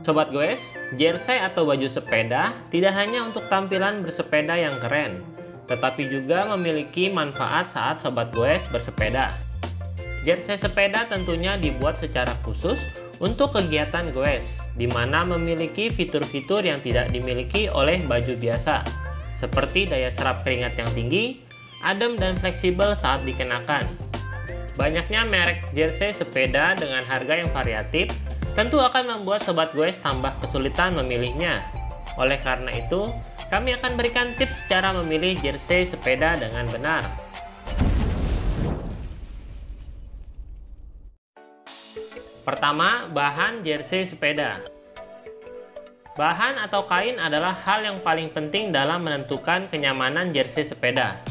Sobat Goes, jersey atau baju sepeda tidak hanya untuk tampilan bersepeda yang keren, tetapi juga memiliki manfaat saat Sobat Goes bersepeda. Jersey sepeda tentunya dibuat secara khusus untuk kegiatan Goes, di mana memiliki fitur-fitur yang tidak dimiliki oleh baju biasa, seperti daya serap keringat yang tinggi, adem dan fleksibel saat dikenakan. Banyaknya merek jersey sepeda dengan harga yang variatif tentu akan membuat Sobat Goes tambah kesulitan memilihnya. Oleh karena itu, kami akan berikan tips cara memilih jersey sepeda dengan benar. Pertama, bahan jersey sepeda. Bahan atau kain adalah hal yang paling penting dalam menentukan kenyamanan jersey sepeda.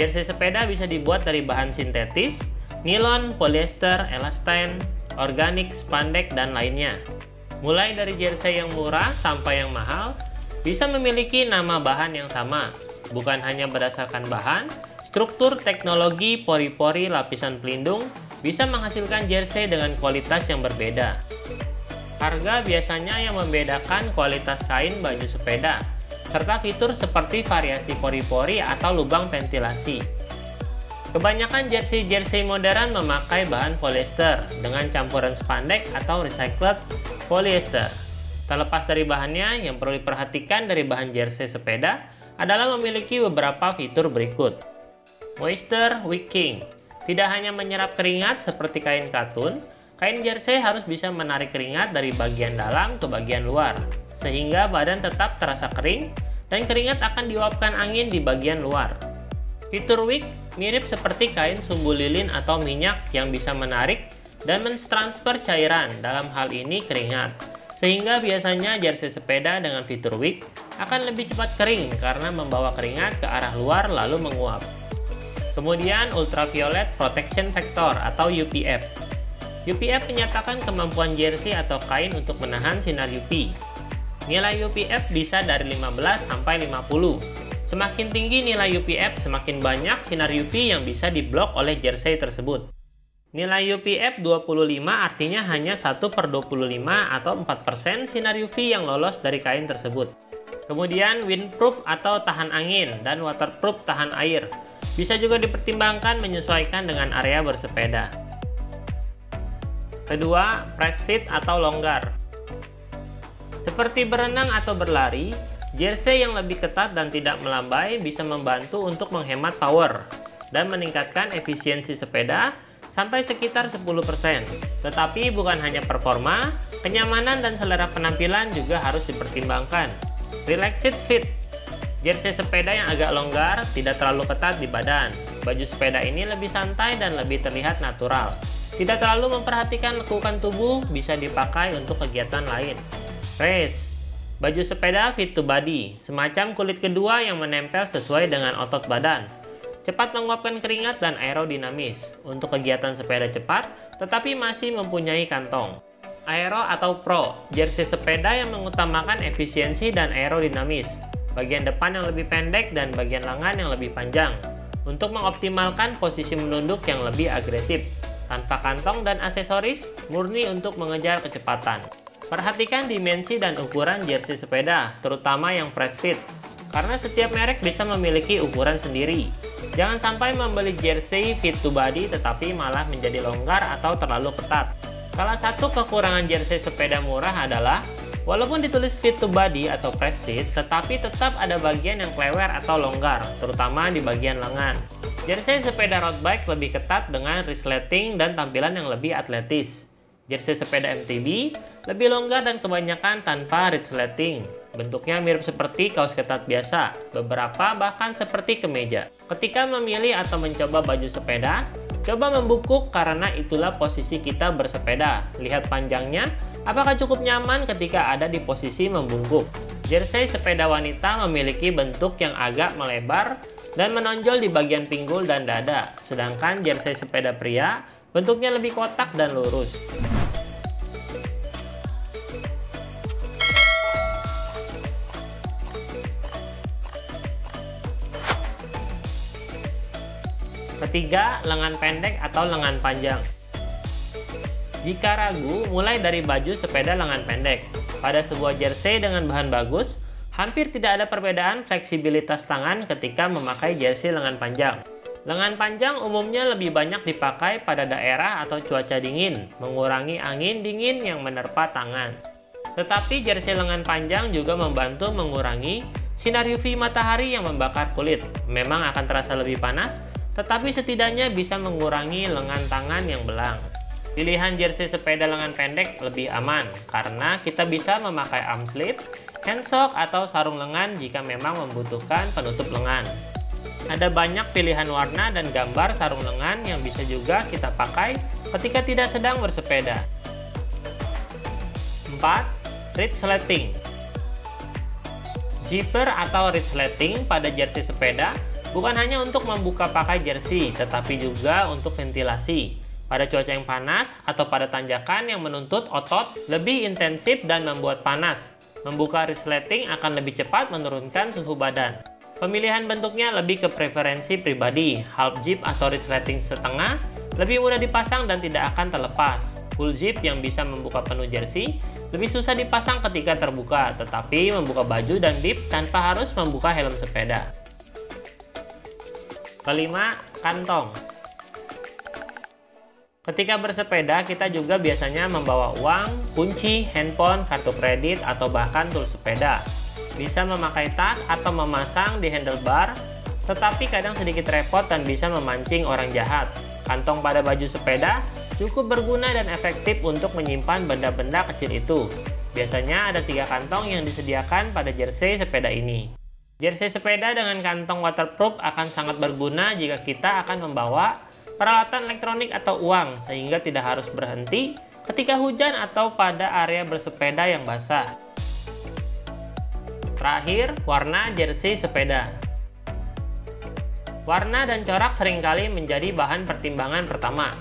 Jersey sepeda bisa dibuat dari bahan sintetis, nilon, polyester, elastan, organik, spandek, dan lainnya. Mulai dari jersey yang murah sampai yang mahal, bisa memiliki nama bahan yang sama, bukan hanya berdasarkan bahan, struktur, teknologi, pori-pori, lapisan pelindung, bisa menghasilkan jersey dengan kualitas yang berbeda. Harga biasanya yang membedakan kualitas kain baju sepeda, serta fitur seperti variasi pori-pori atau lubang ventilasi. Kebanyakan jersey-jersey modern memakai bahan polyester dengan campuran spandek atau recycled polyester. Terlepas dari bahannya, yang perlu diperhatikan dari bahan jersey sepeda adalah memiliki beberapa fitur berikut. Moisture wicking. Tidak hanya menyerap keringat seperti kain katun, kain jersey harus bisa menarik keringat dari bagian dalam ke bagian luar, sehingga badan tetap terasa kering dan keringat akan diuapkan angin di bagian luar. Fitur wick mirip seperti kain sumbu lilin atau minyak yang bisa menarik dan mentransfer cairan, dalam hal ini keringat. Sehingga biasanya jersey sepeda dengan fitur wick akan lebih cepat kering karena membawa keringat ke arah luar lalu menguap. Kemudian ultraviolet protection factor atau UPF. UPF menyatakan kemampuan jersey atau kain untuk menahan sinar UV. Nilai UPF bisa dari 15 sampai 50. Semakin tinggi nilai UPF, semakin banyak sinar UV yang bisa diblok oleh jersey tersebut. Nilai UPF 25 artinya hanya 1/25 atau 4% sinar UV yang lolos dari kain tersebut. Kemudian windproof atau tahan angin dan waterproof tahan air. Bisa juga dipertimbangkan menyesuaikan dengan area bersepeda. Kedua, press fit atau longgar. Seperti berenang atau berlari, jersey yang lebih ketat dan tidak melambai bisa membantu untuk menghemat power dan meningkatkan efisiensi sepeda sampai sekitar 10%. Tetapi bukan hanya performa, kenyamanan dan selera penampilan juga harus dipertimbangkan. Relaxed fit. Jersey sepeda yang agak longgar, tidak terlalu ketat di badan. Baju sepeda ini lebih santai dan lebih terlihat natural. Tidak terlalu memperhatikan lekukan tubuh, bisa dipakai untuk kegiatan lain. Race. Baju sepeda fit to body, semacam kulit kedua yang menempel sesuai dengan otot badan. Cepat menguapkan keringat dan aerodinamis. Untuk kegiatan sepeda cepat, tetapi masih mempunyai kantong. Aero atau pro, jersey sepeda yang mengutamakan efisiensi dan aerodinamis. Bagian depan yang lebih pendek dan bagian lengan yang lebih panjang. Untuk mengoptimalkan posisi menunduk yang lebih agresif. Tanpa kantong dan aksesoris, murni untuk mengejar kecepatan. Perhatikan dimensi dan ukuran jersey sepeda, terutama yang press fit, karena setiap merek bisa memiliki ukuran sendiri. Jangan sampai membeli jersey fit to body tetapi malah menjadi longgar atau terlalu ketat. Salah satu kekurangan jersey sepeda murah adalah, walaupun ditulis fit to body atau press fit, tetapi tetap ada bagian yang klewer atau longgar, terutama di bagian lengan. Jersey sepeda roadbike lebih ketat dengan resleting dan tampilan yang lebih atletis. Jersey sepeda MTB lebih longgar dan kebanyakan tanpa resleting. Bentuknya mirip seperti kaos ketat biasa, beberapa bahkan seperti kemeja. Ketika memilih atau mencoba baju sepeda, coba membungkuk karena itulah posisi kita bersepeda. Lihat panjangnya, apakah cukup nyaman ketika ada di posisi membungkuk. Jersey sepeda wanita memiliki bentuk yang agak melebar dan menonjol di bagian pinggul dan dada, sedangkan jersey sepeda pria bentuknya lebih kotak dan lurus. Ketiga, lengan pendek atau lengan panjang. Jika ragu, mulai dari baju sepeda lengan pendek. Pada sebuah jersey dengan bahan bagus, hampir tidak ada perbedaan fleksibilitas tangan ketika memakai jersey lengan panjang. Lengan panjang umumnya lebih banyak dipakai pada daerah atau cuaca dingin, mengurangi angin dingin yang menerpa tangan. Tetapi jersey lengan panjang juga membantu mengurangi sinar UV matahari yang membakar kulit. Memang akan terasa lebih panas, tetapi setidaknya bisa mengurangi lengan tangan yang belang. Pilihan jersey sepeda lengan pendek lebih aman, karena kita bisa memakai arm sleeve, handsock, atau sarung lengan jika memang membutuhkan penutup lengan. Ada banyak pilihan warna dan gambar sarung lengan yang bisa juga kita pakai ketika tidak sedang bersepeda. 4. Ridge Slating. Zipper atau ridge slating pada jersey sepeda bukan hanya untuk membuka pakai jersey, tetapi juga untuk ventilasi. Pada cuaca yang panas atau pada tanjakan yang menuntut otot lebih intensif dan membuat panas, membuka ridge slating akan lebih cepat menurunkan suhu badan. Pemilihan bentuknya lebih ke preferensi pribadi. Half zip atau ridge slating setengah lebih mudah dipasang dan tidak akan terlepas. Full zip yang bisa membuka penuh jersey lebih susah dipasang ketika terbuka, tetapi membuka baju dan zip tanpa harus membuka helm sepeda. Kelima, kantong. Ketika bersepeda, kita juga biasanya membawa uang, kunci, handphone, kartu kredit, atau bahkan tools sepeda. Bisa memakai tas atau memasang di handlebar, tetapi kadang sedikit repot dan bisa memancing orang jahat. Kantong pada baju sepeda cukup berguna dan efektif untuk menyimpan benda-benda kecil itu. Biasanya ada 3 kantong yang disediakan pada jersey sepeda ini. Jersey sepeda dengan kantong waterproof akan sangat berguna jika kita akan membawa peralatan elektronik atau uang, sehingga tidak harus berhenti ketika hujan atau pada area bersepeda yang basah. Terakhir, warna jersey sepeda. Warna dan corak seringkali menjadi bahan pertimbangan pertama.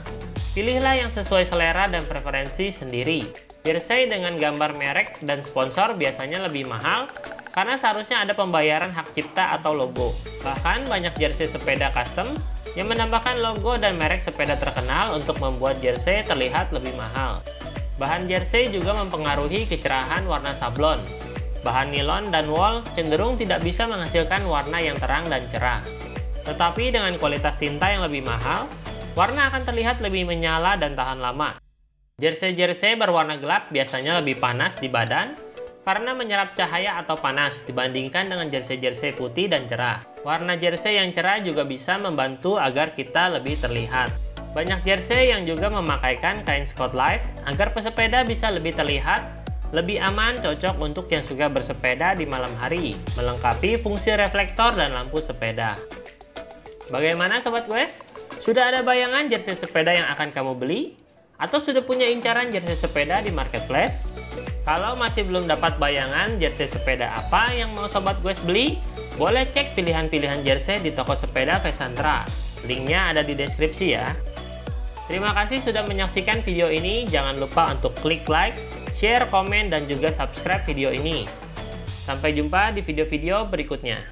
Pilihlah yang sesuai selera dan preferensi sendiri. Jersey dengan gambar merek dan sponsor biasanya lebih mahal karena seharusnya ada pembayaran hak cipta atau logo. Bahkan banyak jersey sepeda custom yang menambahkan logo dan merek sepeda terkenal untuk membuat jersey terlihat lebih mahal. Bahan jersey juga mempengaruhi kecerahan warna sablon. Bahan nilon dan wol cenderung tidak bisa menghasilkan warna yang terang dan cerah. Tetapi dengan kualitas tinta yang lebih mahal, warna akan terlihat lebih menyala dan tahan lama. Jersey-jersey berwarna gelap biasanya lebih panas di badan karena menyerap cahaya atau panas dibandingkan dengan jersey-jersey putih dan cerah. Warna jersey yang cerah juga bisa membantu agar kita lebih terlihat. Banyak jersey yang juga memakaikan kain spotlight agar pesepeda bisa lebih terlihat. Lebih aman, cocok untuk yang suka bersepeda di malam hari, melengkapi fungsi reflektor dan lampu sepeda. Bagaimana Sobat Wes? Sudah ada bayangan jersey sepeda yang akan kamu beli? Atau sudah punya incaran jersey sepeda di marketplace? Kalau masih belum dapat bayangan jersey sepeda apa yang mau Sobat Wes beli, boleh cek pilihan-pilihan jersey di toko sepeda Vesantra. Linknya ada di deskripsi ya. Terima kasih sudah menyaksikan video ini. Jangan lupa untuk klik like, share, komen, dan juga subscribe video ini. Sampai jumpa di video-video berikutnya.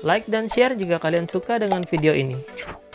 Like dan share jika kalian suka dengan video ini.